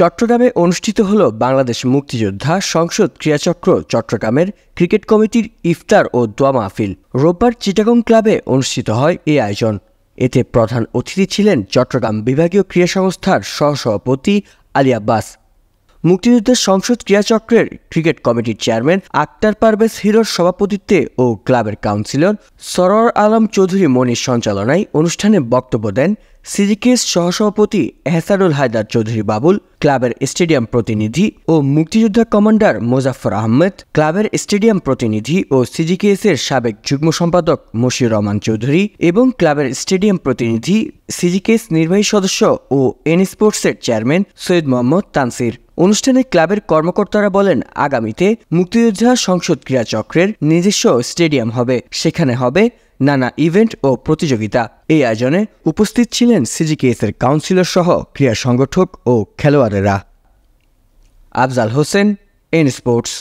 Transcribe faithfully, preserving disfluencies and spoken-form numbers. চট্টগ্রামে অনুষ্ঠিত হল বাংলাদেশ মুক্তিযোদ্ধা সংসদ ক্রীড়াচক্র চট্টগ্রামের ক্রিকেট কমিটির ইফতার ও দোয়া মাহফিল। রোববার চিটাগং ক্লাবে অনুষ্ঠিত হয় এই আয়োজন। এতে প্রধান অতিথি ছিলেন চট্টগ্রাম বিভাগীয় ক্রীড়া সংস্থার সহসভাপতি আলী আব্বাস, মুক্তিযুদ্ধের সংসদ ক্রীড়াচক্রের ক্রিকেট কমিটির চেয়ারম্যান আক্তার পারভেজ হিরোর সভাপতিত্বে ও ক্লাবের কাউন্সিলর সরোয়ার আলম চৌধুরী মনির সঞ্চালনায় অনুষ্ঠানে বক্তব্য দেন সিজিকেএস সহসভাপতি এহসানুল হায়দার চৌধুরী বাবুল, ক্লাবের স্টেডিয়াম প্রতিনিধি ও মুক্তিযোদ্ধা কমান্ডার মোজাফফর আহমেদ, ক্লাবের স্টেডিয়াম প্রতিনিধি ও সিজিকেএস এর সাবেক যুগ্ম সম্পাদক মশিউর রহমান চৌধুরী এবং ক্লাবের স্টেডিয়াম প্রতিনিধি সিজিকেএস নির্বাহী সদস্য ও এন স্পোর্টস এর চেয়ারম্যান সৈয়দ মোহাম্মদ তানসির। অনুষ্ঠানে ক্লাবের কর্মকর্তারা বলেন, আগামীতে মুক্তিযোদ্ধা সংসদ ক্রীড়া চক্রের নিজস্ব স্টেডিয়াম হবে, সেখানে হবে নানা ইভেন্ট ও প্রতিযোগিতা। এই আয়োজনে উপস্থিত ছিলেন সিজিকেএস এর কাউন্সিলর সহ ক্রীড়া সংগঠক ও খেলোয়াড়েরা। Afzal Hossain, N sports.